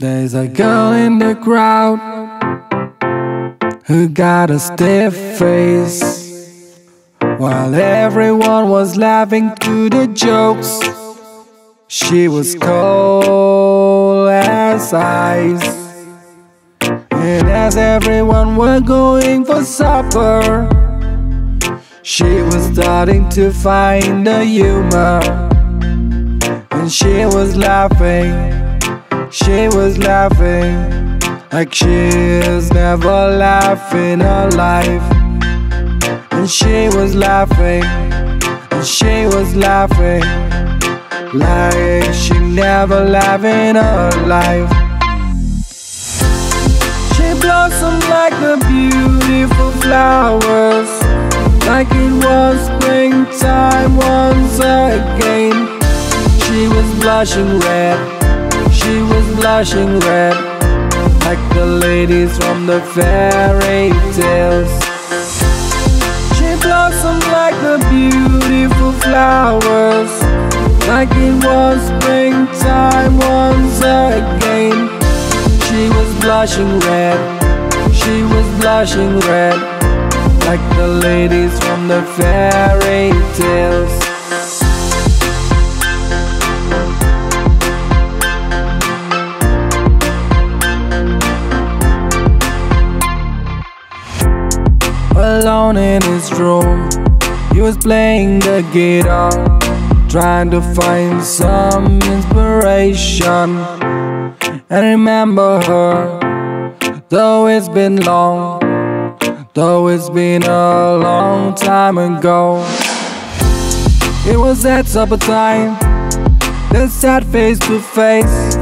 There's a girl in the crowd who got a stiff face, while everyone was laughing to the jokes. She was cold as ice, and as everyone were going for supper, she was starting to find the humor, and she was laughing. She was laughing like she's never laughed in her life. And she was laughing, and she was laughing like she never laughed in her life. She blossomed like the beautiful flowers, like it was springtime once again. She was blushing red, she was blushing red, like the ladies from the fairy tales. She blossomed like the beautiful flowers, like it was springtime once again. She was blushing red, she was blushing red, like the ladies from the fairy tales. Alone in his room, he was playing the guitar, trying to find some inspiration and remember her. Though it's been long, though it's been a long time ago. It was at supper time, they sat face to face,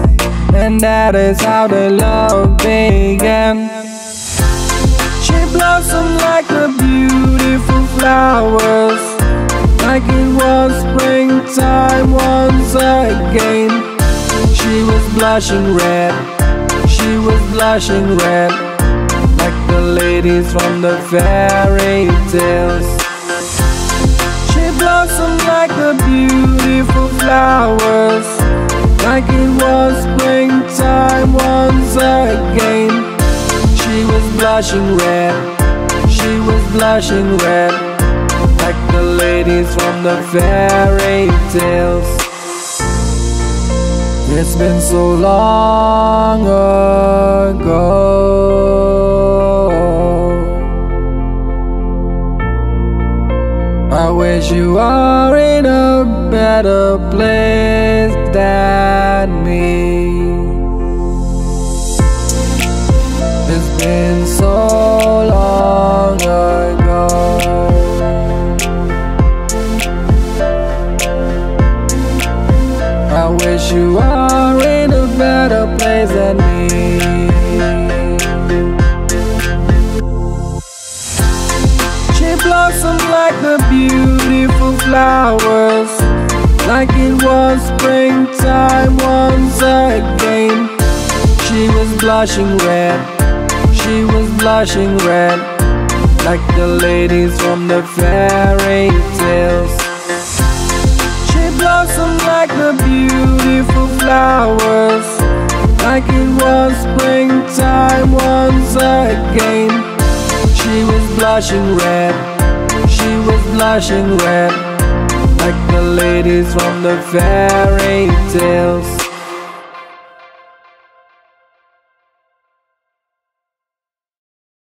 and that is how their love began. Blossomed like the beautiful flowers, like it was springtime once again. She was blushing red, she was blushing red, like the ladies from the fairy tales. She blossomed like the beautiful flowers, like it was springtime once again. She was blushing red, she was blushing red, like the ladies from the fairy tales. It's been so long ago. I wish you are in a better place than me. It's been so long ago. I wish you were in a better place than me. She blossomed like the beautiful flowers, like it was springtime once again. She was blushing red, she was blushing red, like the ladies from the fairy tales. She blossomed like the beautiful flowers, like it was springtime once again. She was blushing red, she was blushing red, like the ladies from the fairy tales.